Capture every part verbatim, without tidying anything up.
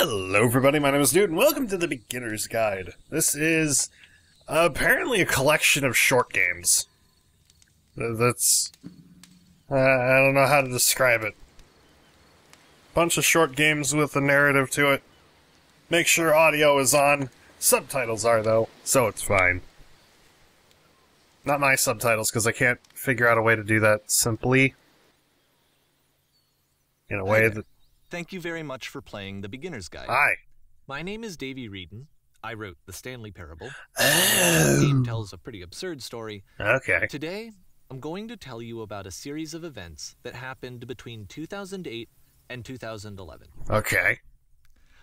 Hello everybody, my name is Dude, and welcome to The Beginner's Guide. This is uh, apparently a collection of short games. That's... Uh, I don't know how to describe it. Bunch of short games with a narrative to it. Make sure audio is on. Subtitles are, though, so it's fine. Not my subtitles, because I can't figure out a way to do that simply. In a way that... Thank you very much for playing The Beginner's Guide. Hi. My name is Davey Wreden. I wrote The Stanley Parable. Oh. The game tells a pretty absurd story. Okay. Today, I'm going to tell you about a series of events that happened between two thousand eight and two thousand eleven. Okay.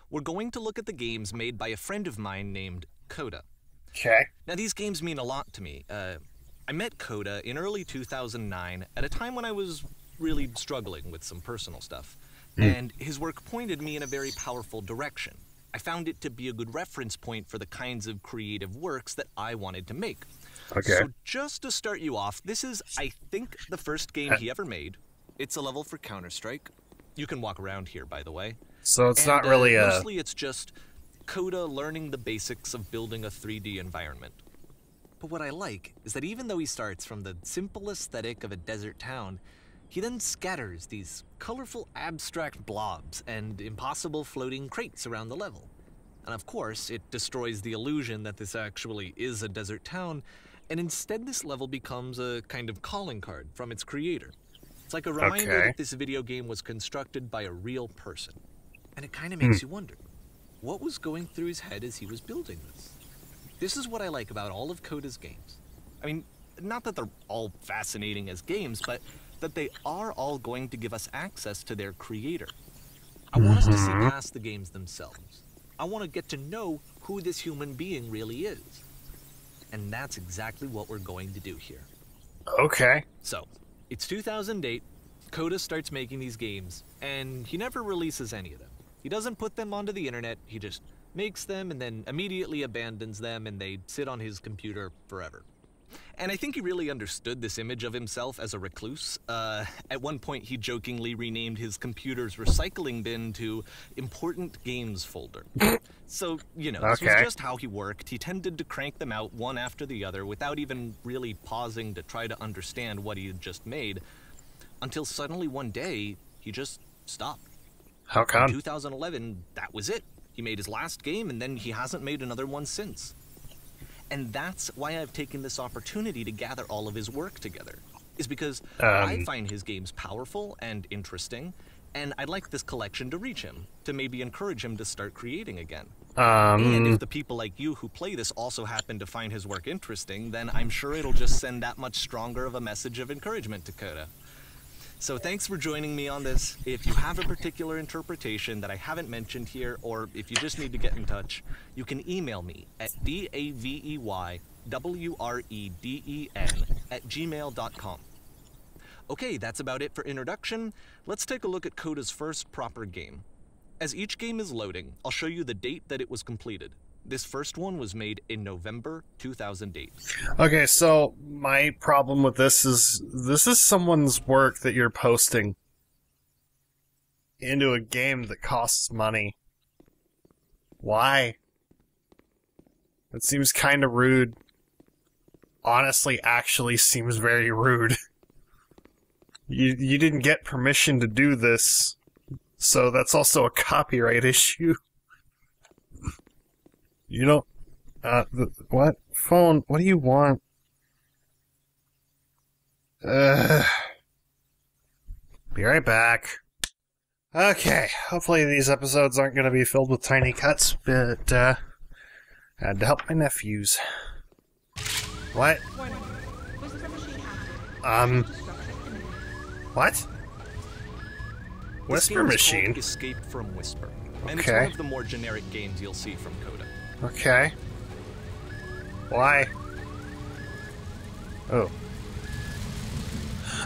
We're going to look at the games made by a friend of mine named Coda. Okay. Now, these games mean a lot to me. Uh, I met Coda in early two thousand nine at a time when I was really struggling with some personal stuff. Mm. And his work pointed me in a very powerful direction. I found it to be a good reference point for the kinds of creative works that I wanted to make. Okay. So just to start you off, this is, I think, the first game he ever made. It's a level for Counter-Strike. You can walk around here, by the way. So it's and, not really uh, a... mostly it's just Coda learning the basics of building a three D environment. But what I like is that even though he starts from the simple aesthetic of a desert town, he then scatters these colorful abstract blobs and impossible floating crates around the level. And of course, it destroys the illusion that this actually is a desert town, and instead this level becomes a kind of calling card from its creator. It's like a reminder okay. that this video game was constructed by a real person. And it kind of makes hmm. you wonder, what was going through his head as he was building this? This is what I like about all of Coda's games. I mean, not that they're all fascinating as games, but that they are all going to give us access to their creator. I want us to see past the games themselves. I want to get to know who this human being really is. And that's exactly what we're going to do here. Okay. So, it's two thousand eight, Coda starts making these games, and he never releases any of them. He doesn't put them onto the internet, he just makes them and then immediately abandons them and they sit on his computer forever. And I think he really understood this image of himself as a recluse. Uh, at one point, he jokingly renamed his computer's recycling bin to Important Games Folder. So, you know, this okay. was just how he worked. He tended to crank them out one after the other without even really pausing to try to understand what he had just made, until suddenly one day, he just stopped. How come? In two thousand eleven, that was it. He made his last game, and then he hasn't made another one since. And that's why I've taken this opportunity to gather all of his work together, is because um, I find his games powerful and interesting, and I'd like this collection to reach him, to maybe encourage him to start creating again. Um, and if the people like you who play this also happen to find his work interesting, then I'm sure it'll just send that much stronger of a message of encouragement to Coda. So thanks for joining me on this. If you have a particular interpretation that I haven't mentioned here, or if you just need to get in touch, you can email me at d a v e y w r e d e n at gmail dot com. Okay, that's about it for introduction. Let's take a look at Coda's first proper game. As each game is loading, I'll show you the date that it was completed. This first one was made in November two thousand eight. Okay, so my problem with this is this is someone's work that you're posting into a game that costs money. Why? It seems kind of rude. Honestly, actually seems very rude. You, you didn't get permission to do this, so that's also a copyright issue. You know, uh, the, what? Phone, what do you want? Uh, be right back. Okay, hopefully these episodes aren't going to be filled with tiny cuts, but, uh, I had to help my nephews. What? Um, what? Whisper machine? Escape from Whisper. Okay. And it's one of the more generic games you'll see from Coda. Okay. Why? Oh.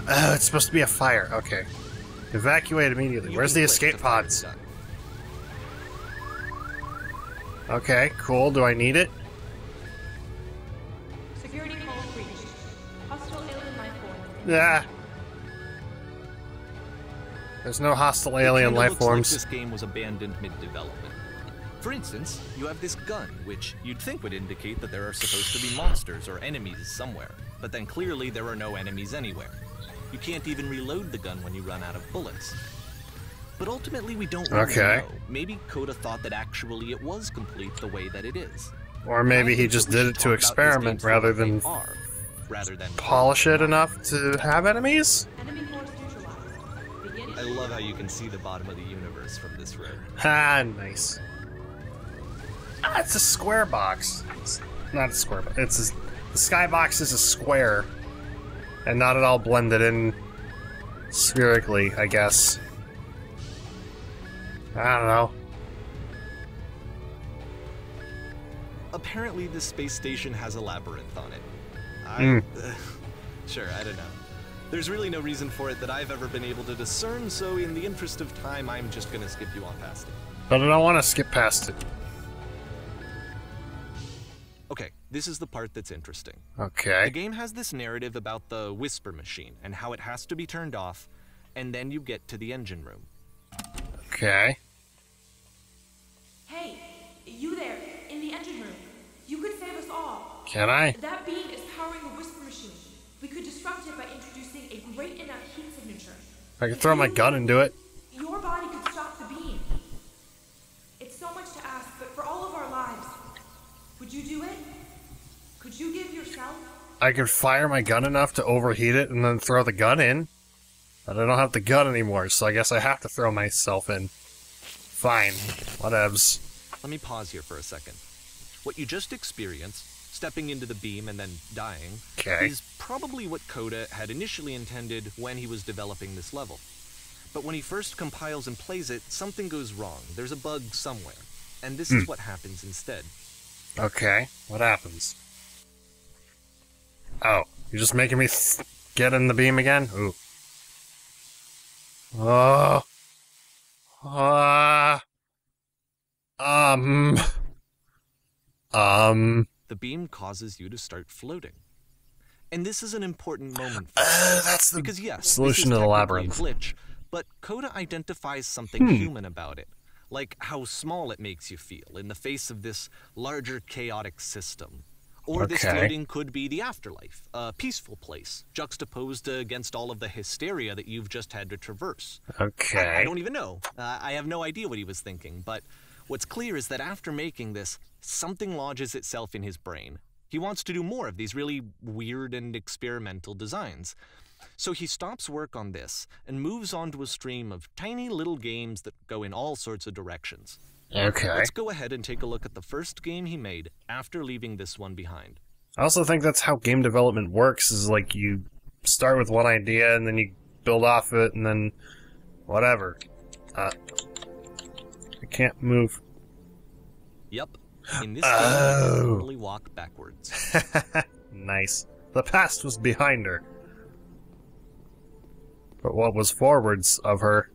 Oh, it's supposed to be a fire. Okay. Evacuate immediately. Where's the escape pods? Okay, cool. Do I need it? Security call breached. Hostile alien life form. Yeah. There's no hostile alien life forms. Like this game was abandoned mid-development. For instance, you have this gun, which you'd think would indicate that there are supposed to be monsters or enemies somewhere, but then clearly there are no enemies anywhere. You can't even reload the gun when you run out of bullets. But ultimately we don't really okay. know. Maybe Coda thought that actually it was complete the way that it is. Or maybe he just did it to experiment rather than, are, rather than polish it enough to have enemies? I love how you can see the bottom of the universe from this road. Ah, nice. Ah, it's a square box. It's not a square box. It's a, the skybox is a square. And not at all blended in spherically, I guess. I don't know. Apparently, this space station has a labyrinth on it. I, mm. uh, sure, I don't know. There's really no reason for it that I've ever been able to discern, so in the interest of time, I'm just going to skip you on past it. But I don't want to skip past it. Okay, this is the part that's interesting. Okay. The game has this narrative about the whisper machine and how it has to be turned off, and then you get to the engine room. Okay. Hey, you there, in the engine room. You could save us all. Can I? That beam is powering a whisper machine. We could disrupt it by introducing a great enough heat signature. I could throw my gun into it. Your body could stop the beam. It's so much to ask, but for all of our lives, would you do it? Could you give yourself? I could fire my gun enough to overheat it and then throw the gun in. But I don't have the gun anymore, so I guess I have to throw myself in. Fine. Whatevs. Let me pause here for a second. What you just experienced, stepping into the beam and then dying, okay. is probably what Coda had initially intended when he was developing this level. But when he first compiles and plays it, something goes wrong. There's a bug somewhere. And this mm. is what happens instead. Okay, what happens? Oh, you're just making me th get in the beam again? Ooh. Oh. Uh, um. Um. The beam causes you to start floating. And this is an important moment for uh, that's the because, yes, solution to the labyrinth. Glitch, but Coda identifies something hmm. human about it, like how small it makes you feel in the face of this larger chaotic system. Or okay. this floating could be the afterlife, a peaceful place, juxtaposed against all of the hysteria that you've just had to traverse. Okay. I, I don't even know. Uh, I have no idea what he was thinking, but what's clear is that after making this, something lodges itself in his brain. He wants to do more of these really weird and experimental designs. So he stops work on this and moves on to a stream of tiny little games that go in all sorts of directions. Okay. Let's go ahead and take a look at the first game he made after leaving this one behind. I also think that's how game development works, is like you start with one idea and then you build off it and then whatever. Uh, I can't move. Yep. In this oh. game, I can only walk backwards. Nice. The past was behind her. But what was forwards of her?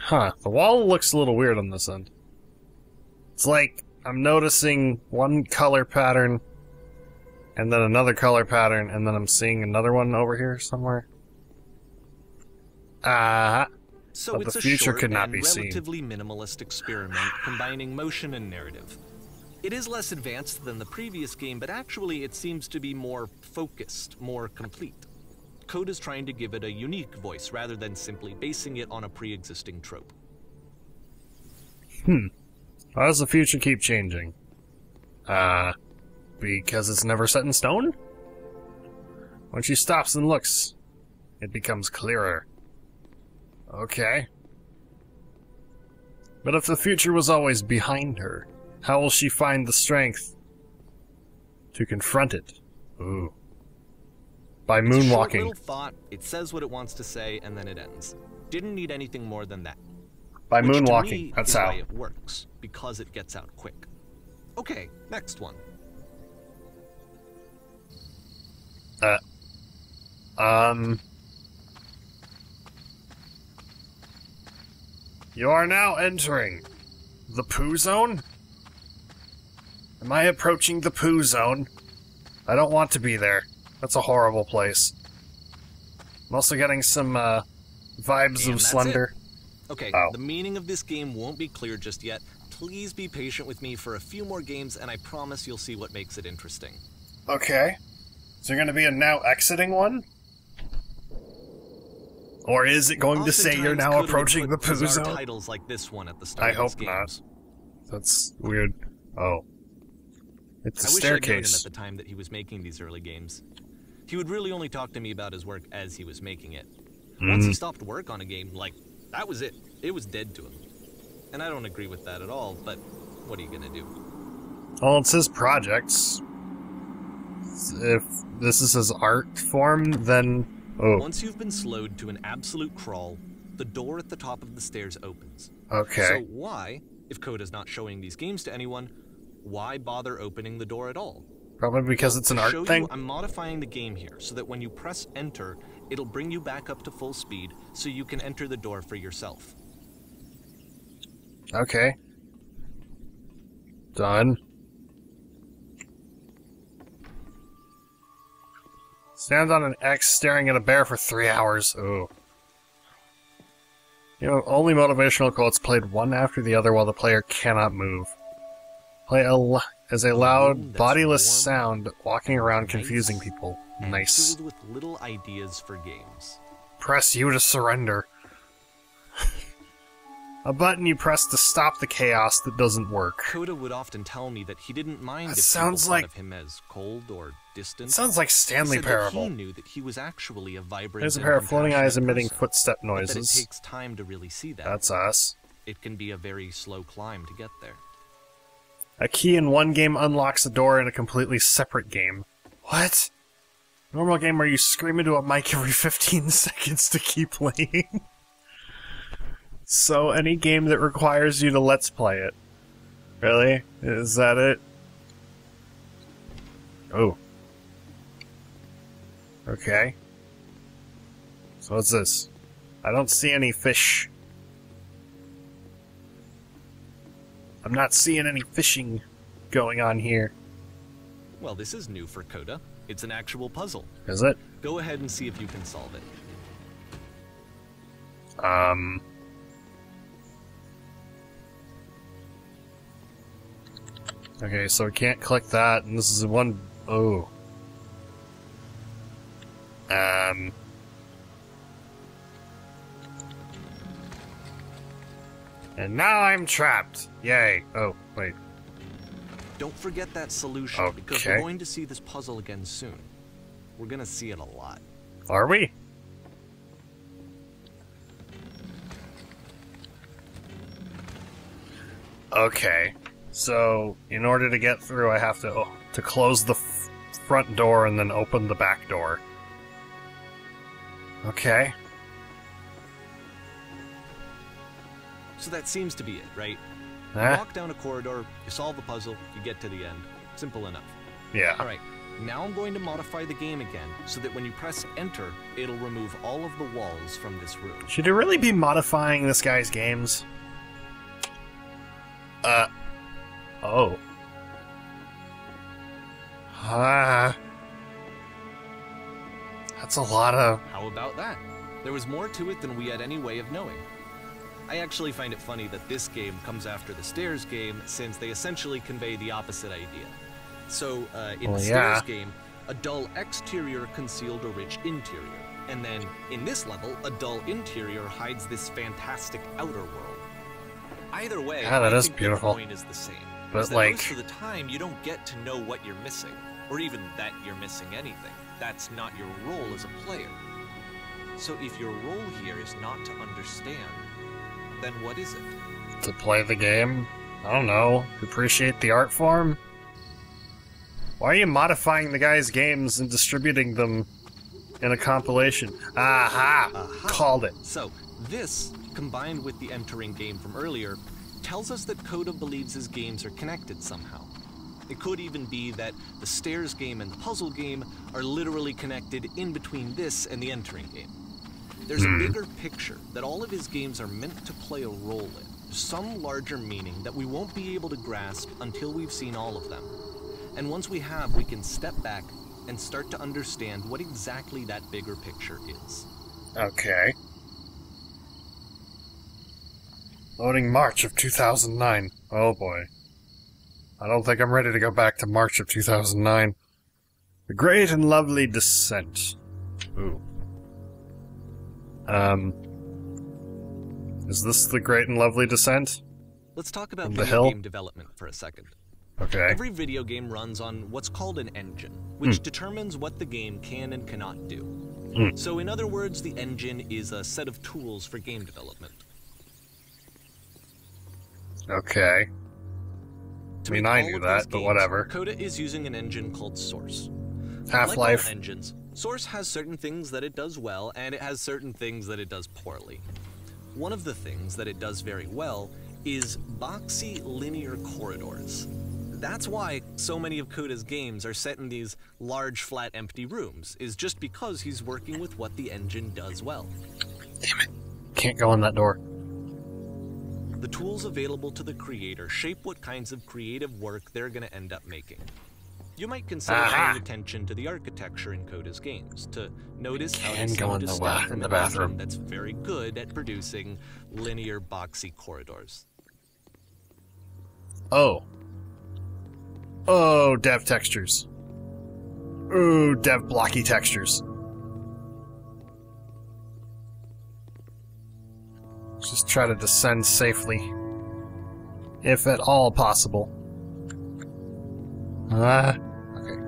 Huh, the wall looks a little weird on this end. It's like I'm noticing one color pattern, and then another color pattern, and then I'm seeing another one over here somewhere. Ah, uh, so but it's the future a short could not and be relatively seen. Minimalist experiment combining motion and narrative. It is less advanced than the previous game, but actually it seems to be more focused, more complete. Coda is trying to give it a unique voice rather than simply basing it on a pre-existing trope. Hmm. Why does the future keep changing? Uh, because it's never set in stone? When she stops and looks, it becomes clearer. Okay. But if the future was always behind her, how will she find the strength to confront it? Ooh. By moonwalking. It's a short little thought, it says what it wants to say, and then it ends. Didn't need anything more than that. By Which moonwalking, to me that's is how why it works, because it gets out quick. Okay, next one. Uh. Um. You are now entering the poo zone? Am I approaching the poo zone? I don't want to be there. That's a horrible place. I'm also getting some uh, vibes and of Slender. It. Okay, oh. The meaning of this game won't be clear just yet. Please be patient with me for a few more games, and I promise you'll see what makes it interesting. Okay. Is there going to be a now exiting one? Or is it going Oftentimes, to say you're now approaching the poo zone? Titles like this one at the start I hope of not. That's weird. Oh. It's a I staircase. I wish I'd known him at the time that he was making these early games. He would really only talk to me about his work as he was making it. Mm-hmm. Once he stopped work on a game, like, that was it. It was dead to him. And I don't agree with that at all, but what are you gonna do? Well, it's his projects. If this is his art form, then... Oh. Once you've been slowed to an absolute crawl, the door at the top of the stairs opens. Okay. So why, if Coda's not showing these games to anyone, why bother opening the door at all? Probably because it's an art show thing. You, I'm modifying the game here so that when you press enter, it'll bring you back up to full speed so you can enter the door for yourself. Okay. Done. Stand on an X staring at a bear for three hours. Ooh. You know, only motivational quotes played one after the other while the player cannot move. Play a l as a loud, bodiless sound walking around confusing people. Nice. Filled with little ideas for games. Press U to surrender. A button you press to stop the chaos that doesn't work. Coda would often tell me that he didn't mind that if sounds people like, thought of him as cold or distant. Sounds like Stanley Parable. He knew that he was actually a vibrant. There's a pair of floating eyes emitting person, footstep noises. But it takes time to really see that. That's us. It can be a very slow climb to get there. A key in one game unlocks a door in a completely separate game. What? Normal game where you scream into a mic every fifteen seconds to keep playing. So, any game that requires you to let's play it. Really? Is that it? Oh. Okay. So what's this? I don't see any fish. I'm not seeing any fishing going on here. Well, this is new for Coda. It's an actual puzzle. Is it? Go ahead and see if you can solve it. Um... Okay, so we can't click that, and this is one... Oh. Um... And now I'm trapped! Yay! Oh, wait. Don't forget that solution, okay. Because we're going to see this puzzle again soon. We're gonna see it a lot. Are we? Okay. So, in order to get through, I have to oh, to close the f front door and then open the back door. Okay. So that seems to be it, right? Huh? You walk down a corridor, you solve the puzzle, you get to the end. Simple enough. Yeah. Alright, now I'm going to modify the game again, so that when you press enter, it'll remove all of the walls from this room. Should it really be modifying this guy's games? Uh... Oh. Ah. That's a lot of... How about that? There was more to it than we had any way of knowing. I actually find it funny that this game comes after the stairs game, since they essentially convey the opposite idea. So, uh, in well, the yeah. stairs game, a dull exterior concealed a rich interior. And then, in this level, a dull interior hides this fantastic outer world. Either way, yeah, that I is think beautiful. The point is the same. But like, most of the time, you don't get to know what you're missing, or even that you're missing anything. That's not your role as a player. So if your role here is not to understand, then what is it? To play the game? I don't know. Appreciate the art form? Why are you modifying the guy's games and distributing them in a compilation? Aha! Aha. Called it. So, this, combined with the entering game from earlier, tells us that Coda believes his games are connected somehow. It could even be that the stairs game and the puzzle game are literally connected in between this and the entering game. There's a bigger picture that all of his games are meant to play a role in, some larger meaning that we won't be able to grasp until we've seen all of them. And once we have, we can step back, and start to understand what exactly that bigger picture is. Okay. Loading March of two thousand nine. Oh boy. I don't think I'm ready to go back to March of two thousand nine. The Great and Lovely Descent. Ooh. Um... Is this the Great and Lovely Descent? Let's talk about video hill? game development for a second. Okay. Every video game runs on what's called an engine, which mm. determines what the game can and cannot do. Mm. So in other words, the engine is a set of tools for game development. Okay. To I mean, I knew that, games, but whatever. Coda is using an engine called Source. Half-Life. Like engines, Source has certain things that it does well, and it has certain things that it does poorly. One of the things that it does very well is boxy linear corridors. That's why so many of Coda's games are set in these large, flat, empty rooms, is just because he's working with what the engine does well. Damn it. Can't go in that door. The tools available to the creator shape what kinds of creative work they're going to end up making. You might consider Aha. paying attention to the architecture in Coda's games to notice how it's going to start from the bathroom that's very good at producing linear boxy corridors. Oh. Oh, dev textures. Ooh, dev blocky textures. Just try to descend safely. If at all possible. Ah, uh, okay.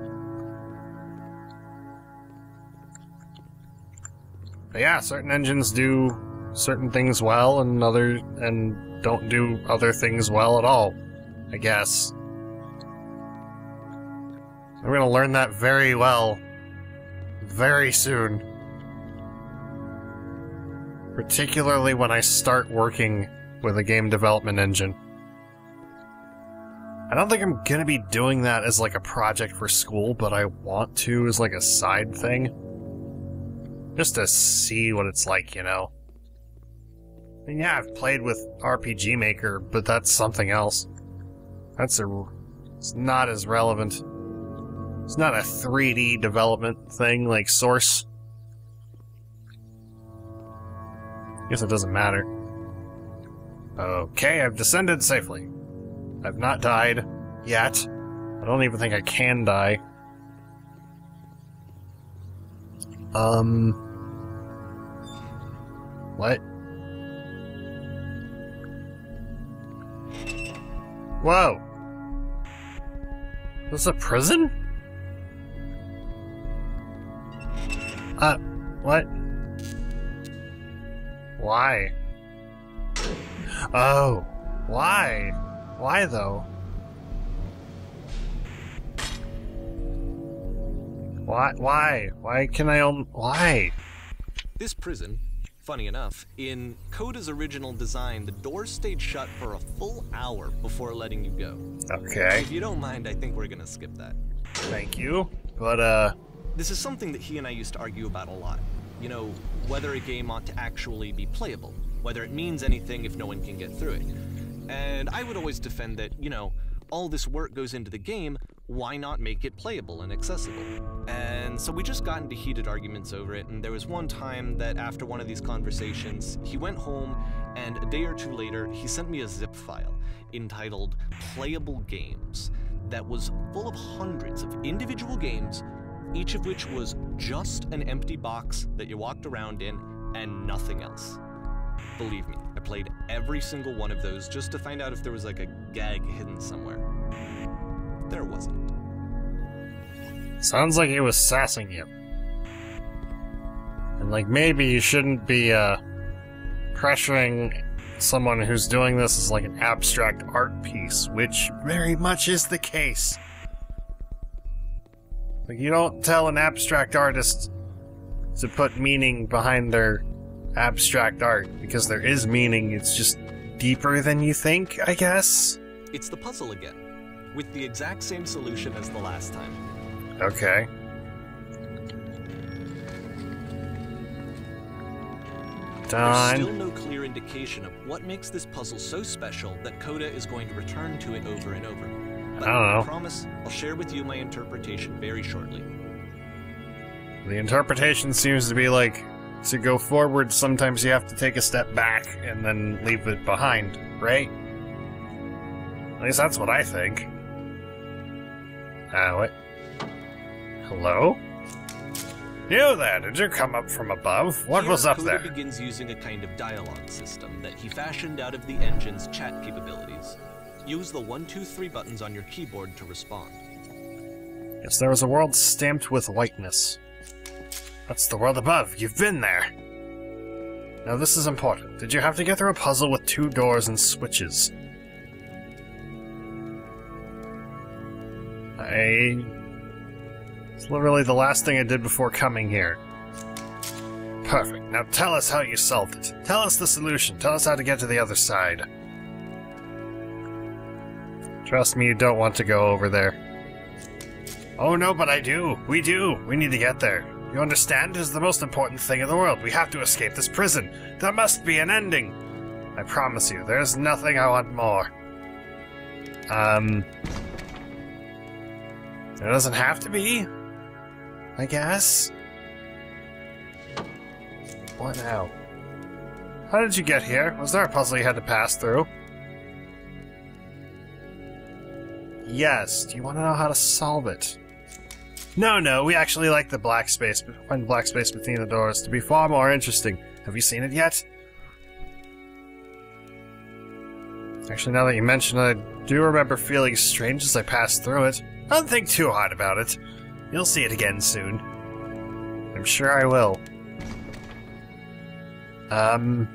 But yeah, certain engines do certain things well and other and don't do other things well at all, I guess. We're gonna learn that very well. Very soon. Particularly when I start working with a game development engine. I don't think I'm gonna be doing that as like a project for school, but I want to as like a side thing. Just to see what it's like, you know. I mean, yeah, I've played with R P G Maker, but that's something else. That's a... it's not as relevant. It's not a three D development thing like Source. Guess it doesn't matter. Okay, I've descended safely. I've not died. Yet. I don't even think I can die. Um... What? Whoa! Is this a prison? Uh, what? Why? Oh, why? Why though? Why? Why? Why can I own? Why? This prison, funny enough, in Coda's original design, the door stayed shut for a full hour before letting you go. Okay. If you don't mind, I think we're gonna skip that. Thank you, but uh... This is something that he and I used to argue about a lot. You know, whether a game ought to actually be playable, whether it means anything if no one can get through it. And I would always defend that, you know, all this work goes into the game, why not make it playable and accessible? And so we just got into heated arguments over it, and there was one time that after one of these conversations, he went home, and a day or two later, he sent me a zip file entitled Playable Games that was full of hundreds of individual games, each of which was just an empty box that you walked around in and nothing else. Believe me, I played every single one of those just to find out if there was like a gag hidden somewhere. There wasn't. Sounds like he was sassing you. And like maybe you shouldn't be uh, pressuring someone who's doing this as like an abstract art piece, which very much is the case. Like, you don't tell an abstract artist to put meaning behind their abstract art, because there is meaning, it's just deeper than you think, I guess? It's the puzzle again, with the exact same solution as the last time. Okay. Done. There's still no clear indication of what makes this puzzle so special that Coda is going to return to it over and over. But I don't know. I promise I'll share with you my interpretation very shortly. The interpretation seems to be like, to go forward, sometimes you have to take a step back and then leave it behind, right? At least that's what I think. Ah, uh, what? Hello? You there, did you come up from above? What Here, was up Coda there? Coda begins using a kind of dialogue system that he fashioned out of the engine's chat capabilities. Use the one, two, three buttons on your keyboard to respond. Yes, there was a world stamped with whiteness. That's the world above. You've been there. Now this is important. Did you have to get through a puzzle with two doors and switches? I... It's literally the last thing I did before coming here. Perfect. Now tell us how you solved it. Tell us the solution. Tell us how to get to the other side. Trust me, you don't want to go over there. Oh no, but I do. We do. We need to get there. You understand? This is the most important thing in the world. We have to escape this prison. There must be an ending. I promise you, there's nothing I want more. Um... It doesn't have to be, I guess. What now? How did you get here? Was there a puzzle you had to pass through? Yes. Do you want to know how to solve it? No, no, we actually like the black space. Find the black space between the doors to be far more interesting. Have you seen it yet? Actually, now that you mention it, I do remember feeling strange as I passed through it. Don't think too hard about it. You'll see it again soon. I'm sure I will. Um...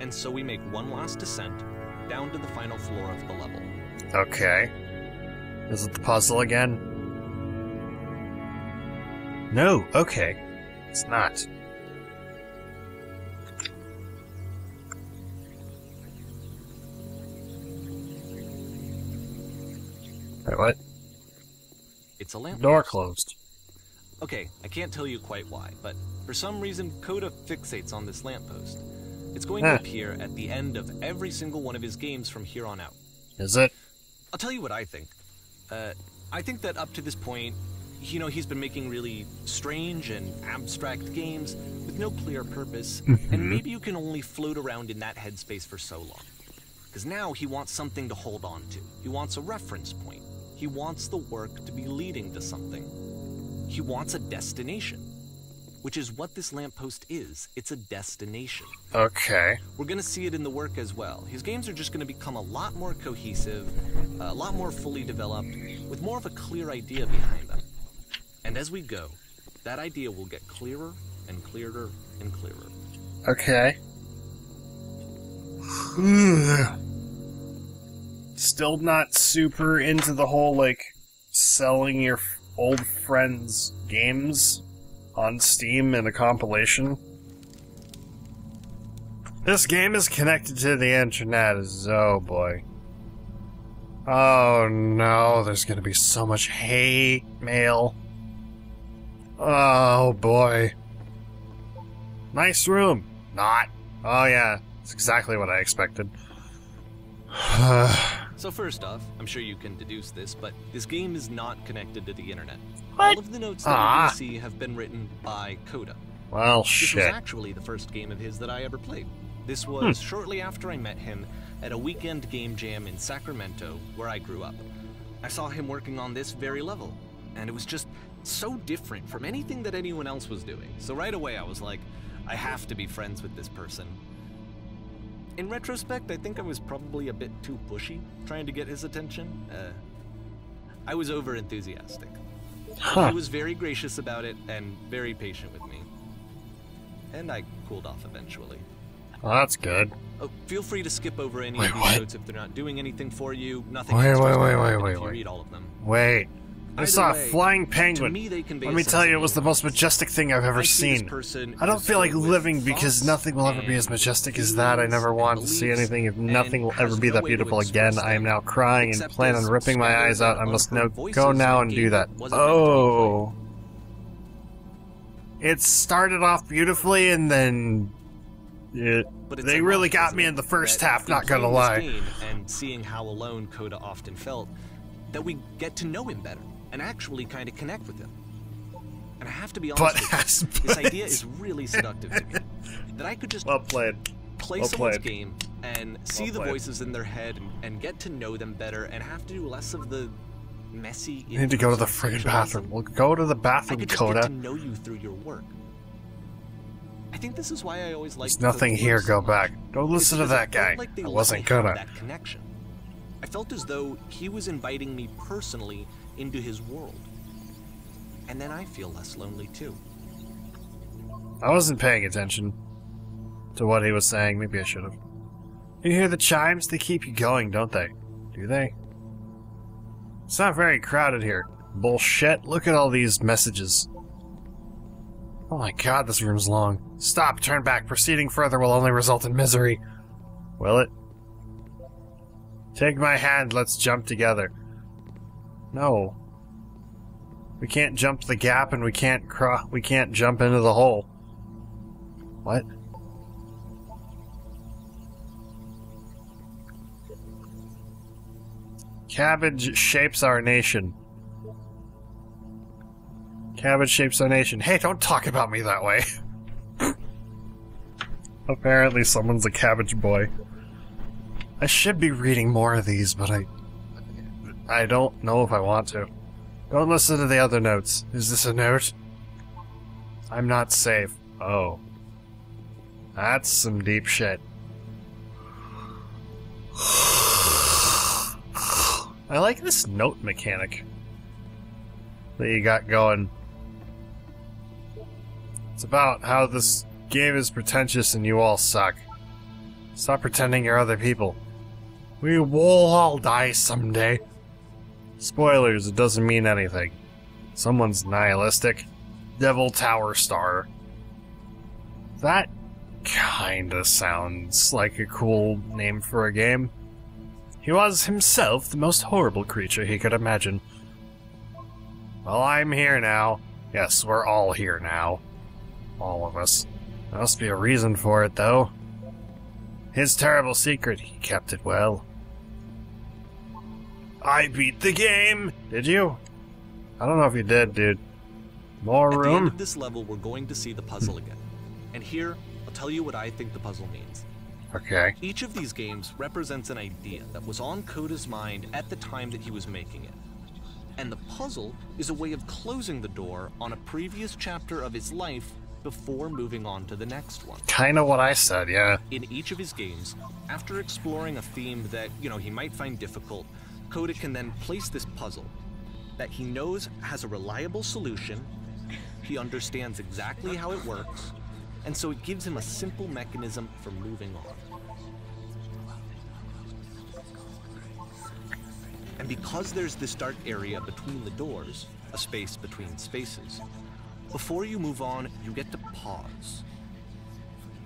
And so we make one last descent, down to the final floor of the level. Okay. Is it the puzzle again? No, okay. It's not. Wait, what? It's a lamp. Door closed. Okay, I can't tell you quite why, but for some reason Coda fixates on this lamppost. It's going huh. to appear at the end of every single one of his games from here on out. Is it? I'll tell you what I think. Uh, I think that up to this point, you know, he's been making really strange and abstract games with no clear purpose, and maybe you can only float around in that headspace for so long. Because now he wants something to hold on to. He wants a reference point. He wants the work to be leading to something. He wants a destination. Which is what this lamppost is. It's a destination. Okay. We're going to see it in the work as well. His games are just going to become a lot more cohesive, a lot more fully developed, with more of a clear idea behind them. And as we go, that idea will get clearer and clearer and clearer. Okay. Still not super into the whole, like, selling your old friends' games on Steam in a compilation. This game is connected to the internet, oh boy. Oh no, there's gonna be so much hate mail. Oh boy. Nice room. Not. Oh yeah, it's exactly what I expected. So first off, I'm sure you can deduce this, but this game is not connected to the internet. What? All of the notes that you see have been written by Coda. Well, shit. This was actually the first game of his that I ever played. This was hmm. shortly after I met him at a weekend game jam in Sacramento, where I grew up. I saw him working on this very level, and it was just so different from anything that anyone else was doing. So right away I was like, I have to be friends with this person. In retrospect, I think I was probably a bit too pushy, trying to get his attention. Uh, I was over-enthusiastic. Huh. He was very gracious about it and very patient with me. And I cooled off eventually. Well, that's good. Oh, feel free to skip over any wait, of these what? notes if they're not doing anything for you. Nothing. Wait, wait, wait, wait, wait, wait. Read all of them. Wait. I Either saw a way, flying penguin. Me, Let me tell you, it was the most majestic thing I've ever seen. I don't feel like living because nothing will ever be as majestic as that. I never want to see anything if nothing will ever be that beautiful again. I am now crying and plan on ripping my eyes out. I must now go now and do that. Oh. It started off beautifully and then Yeah, but they really got me in the first half, not gonna lie. Game and seeing how alone Coda often felt, that we get to know him better and actually kind of connect with him. And I have to be honest with you, this idea is really seductive to me. That I could just well played. play well someone's played. game and see well the played. voices in their head and, and get to know them better and have to do less of the messy... You need to go to the freaking bathroom. We'll go to the bathroom, I could just Coda. get to know you through your work. I think this is why I always like... There's nothing here, go back. Don't listen to that guy. I wasn't gonna. I felt as though he was inviting me personally into his world. And then I feel less lonely, too. I wasn't paying attention to what he was saying. Maybe I should have. You hear the chimes? They keep you going, don't they? Do they? It's not very crowded here. Bullshit. Look at all these messages. Oh my god, this room's long. Stop, turn back. Proceeding further will only result in misery. Will it? Take my hand, let's jump together. No. We can't jump the gap, and we can't cross. We can't jump into the hole. What? Cabbage shapes our nation. Cabbage shapes our nation. Hey, don't talk about me that way. Apparently, someone's a cabbage boy. I should be reading more of these, but I, I don't know if I want to. Don't listen to the other notes. Is this a note? I'm not safe. Oh. That's some deep shit. I like this note mechanic that you got going. It's about how this game is pretentious and you all suck. Stop pretending you're other people. We will all die someday. Spoilers, it doesn't mean anything. Someone's nihilistic. Devil Tower Star. That kinda sounds like a cool name for a game. He was himself the most horrible creature he could imagine. Well, I'm here now. Yes, we're all here now. All of us. There must be a reason for it, though. His terrible secret, he kept it well. I beat the game! Did you? I don't know if you did, dude. More room? At the end of this level, we're going to see the puzzle again. And here, I'll tell you what I think the puzzle means. Okay. Each of these games represents an idea that was on Coda's mind at the time that he was making it. And the puzzle is a way of closing the door on a previous chapter of his life before moving on to the next one. Kinda what I said, yeah. In each of his games, after exploring a theme that, you know, he might find difficult, Coda can then place this puzzle that he knows has a reliable solution, he understands exactly how it works, and so it gives him a simple mechanism for moving on. And because there's this dark area between the doors, a space between spaces, before you move on, you get to pause.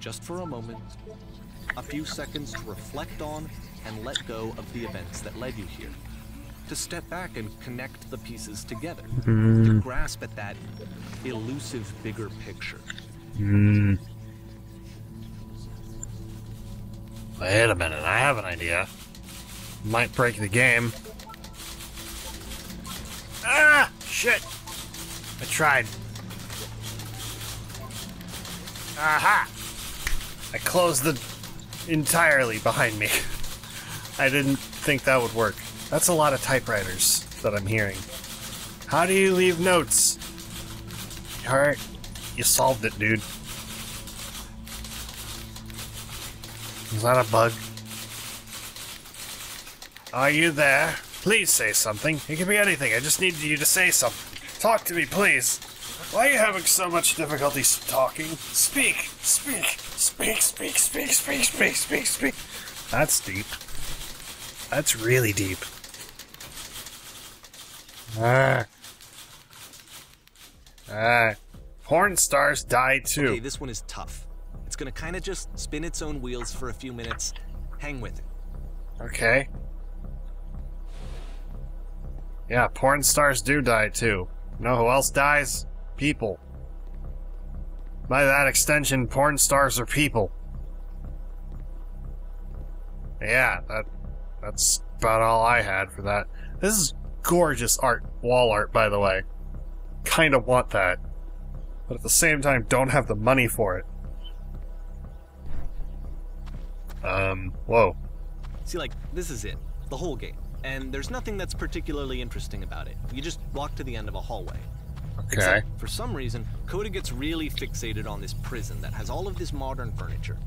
Just for a moment, a few seconds to reflect on and let go of the events that led you here. To step back and connect the pieces together. Mm. To grasp at that elusive bigger picture. Mm. Wait a minute, I have an idea. Might break the game. Ah! Shit! I tried. Aha! I closed the... entirely behind me. I didn't think that would work. That's a lot of typewriters that I'm hearing. How do you leave notes? Alright, you solved it, dude. Is that a bug? Are you there? Please say something. It can be anything. I just need you to say something. Talk to me, please. Why are you having so much difficulty talking? Speak! Speak! Speak, speak, speak, speak, speak, speak, speak! That's deep. That's really deep. Ah. Ah. Porn stars die too. Okay, this one is tough. It's gonna kinda just spin its own wheels for a few minutes. Hang with it. Okay. Yeah, porn stars do die too. You know who else dies? People. By that extension, porn stars are people. Yeah, that that's about all I had for that. This is gorgeous art, wall art, by the way. Kind of want that, but at the same time, don't have the money for it. Um, whoa. See, like, this is it. The whole game. And there's nothing that's particularly interesting about it. You just walk to the end of a hallway. Okay. Except, for some reason, Coda gets really fixated on this prison that has all of this modern furniture.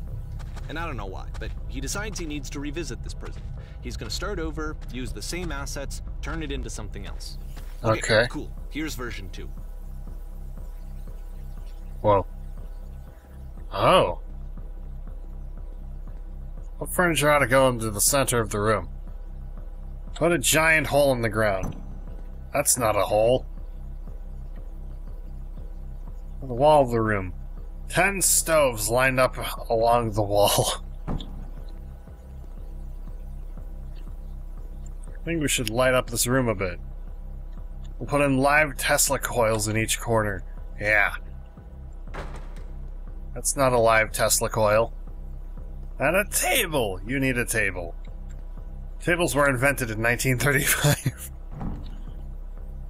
And I don't know why, but he decides he needs to revisit this prison. He's going to start over, use the same assets, turn it into something else. Okay, okay. Cool. Here's version two. Whoa. Oh. What furniture ought to go into the center of the room? Put a giant hole in the ground. That's not a hole. The wall of the room. Ten stoves lined up along the wall. I think we should light up this room a bit. We'll put in live Tesla coils in each corner. Yeah. That's not a live Tesla coil. And a table! You need a table. Tables were invented in nineteen thirty-five.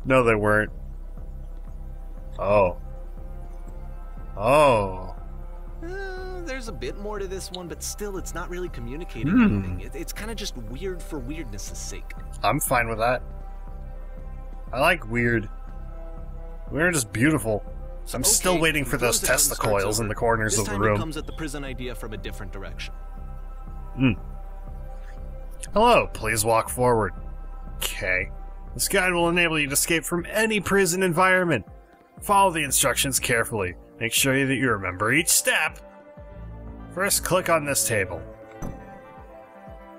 No, they weren't. Oh. Oh. Uh, there's a bit more to this one, but still, it's not really communicating mm. anything. It, it's kind of just weird for weirdness' sake. I'm fine with that. I like weird. Weird is beautiful. I'm okay, still waiting for those Tesla coils in the corners of the room. This time it comes at the prison idea from a different direction. Hmm. Hello, please walk forward. Okay. This guide will enable you to escape from any prison environment. Follow the instructions carefully. Make sure that you remember each step. First, click on this table.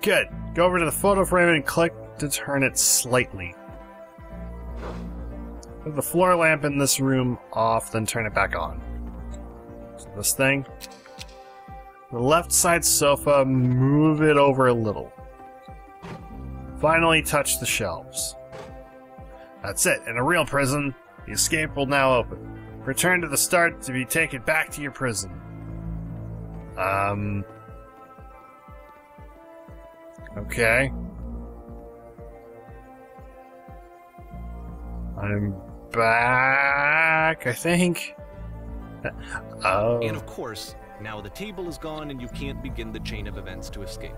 Good. Go over to the photo frame and click to turn it slightly. Put the floor lamp in this room off, then turn it back on. So this thing. The left side sofa, move it over a little. Finally touch the shelves. That's it. In a real prison, the escape will now open. Return to the start to be taken back to your prison. Um... Okay. I'm... back, I think. Oh. And of course, now the table is gone and you can't begin the chain of events to escape.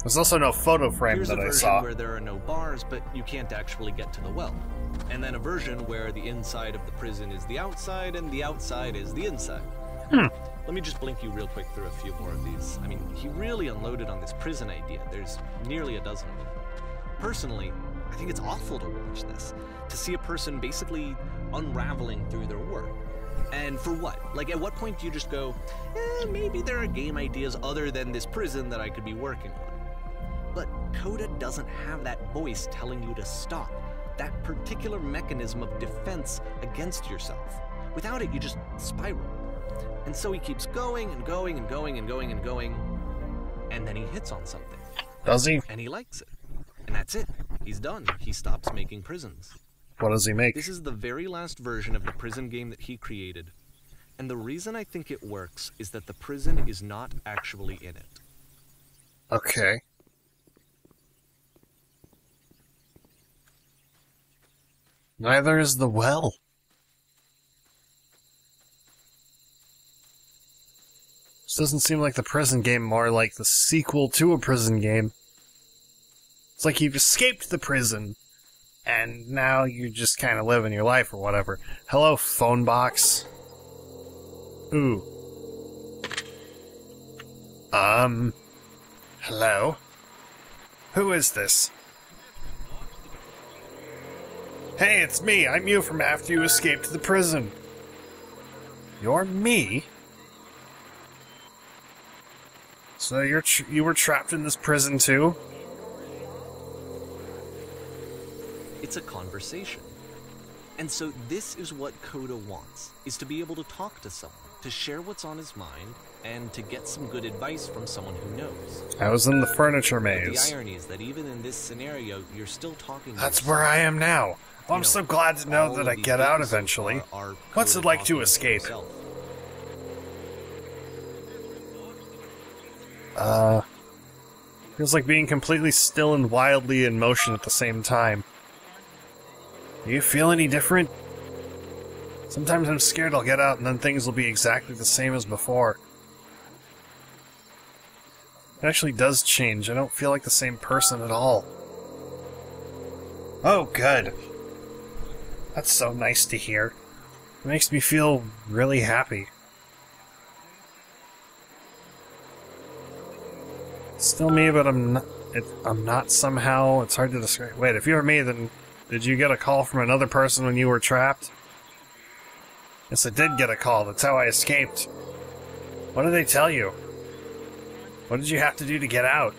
There's also no photo frame Here's that I saw. Here's a version where there are no bars, but you can't actually get to the well. And then a version where the inside of the prison is the outside and the outside is the inside. Hmm. Let me just blink you real quick through a few more of these. I mean, he really unloaded on this prison idea. There's nearly a dozen of them. Personally, I think it's awful to watch this, to see a person basically unraveling through their work. And for what? Like, at what point do you just go, eh, maybe there are game ideas other than this prison that I could be working on? But Coda doesn't have that voice telling you to stop, that particular mechanism of defense against yourself. Without it, you just spiral. And so he keeps going and going and going and going and going, and then he hits on something. Does he? And he likes it. And that's it. He's done. He stops making prisons. What does he make? This is the very last version of the prison game that he created. And the reason I think it works is that the prison is not actually in it. Okay. Neither is the well. This doesn't seem like the prison game, more like the sequel to a prison game. It's like you've escaped the prison, and now you're just kind of living your life or whatever. Hello, phone box. Ooh. Um. Hello? Who is this? Hey, it's me. I'm you from after you escaped the prison. You're me? So you're tr you were trapped in this prison too? It's a conversation. And so this is what Coda wants, is to be able to talk to someone, to share what's on his mind, and to get some good advice from someone who knows. I was in the furniture maze. But the irony is that even in this scenario, you're still talking to That's yourself. Where I am now. Well, I'm know, so glad to know that I get out eventually. Are, are what's it like to escape? Himself. Uh, feels like being completely still and wildly in motion at the same time. Do you feel any different? Sometimes I'm scared I'll get out and then things will be exactly the same as before. It actually does change. I don't feel like the same person at all. Oh, good. That's so nice to hear. It makes me feel really happy. It's still me, but I'm not, it, I'm not somehow. It's hard to describe. Wait, if you were me, then did you get a call from another person when you were trapped? Yes, I did get a call. That's how I escaped. What did they tell you? What did you have to do to get out?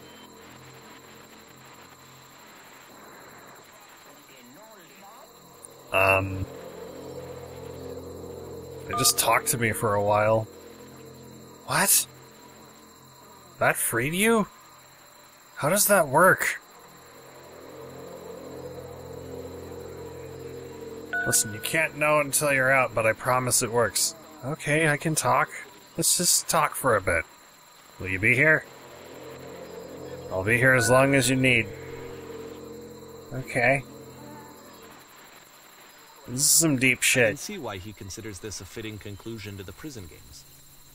Um... They just talked to me for a while. What? That freed you? How does that work? Listen, you can't know until you're out, but I promise it works. Okay, I can talk. Let's just talk for a bit. Will you be here? I'll be here as long as you need. Okay. This is some deep shit. I can see why he considers this a fitting conclusion to the prison games.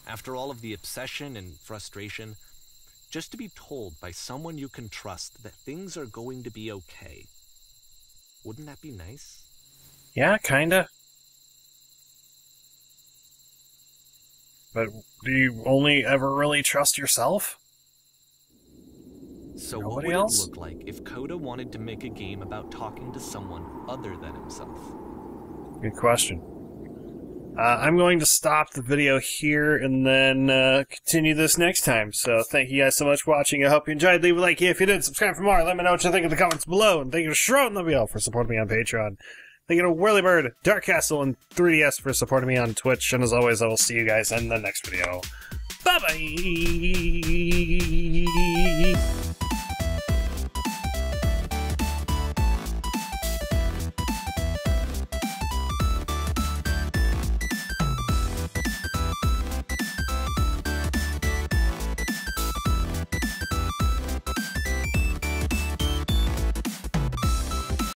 After all of the obsession and frustration, just to be told by someone you can trust that things are going to be okay. Wouldn't that be nice? Yeah, kinda. But do you only ever really trust yourself? So what would it look like if Coda wanted to make a game about talking to someone other than himself? Good question. Uh, I'm going to stop the video here and then uh, continue this next time. So thank you guys so much for watching. I hope you enjoyed. Leave a like if you did. Subscribe for more. Let me know what you think in the comments below. And thank you to Shroud and L B L for supporting me on Patreon. Thank you to Whirlybird, Dark Castle, and three D S for supporting me on Twitch. And as always, I will see you guys in the next video. Bye-bye!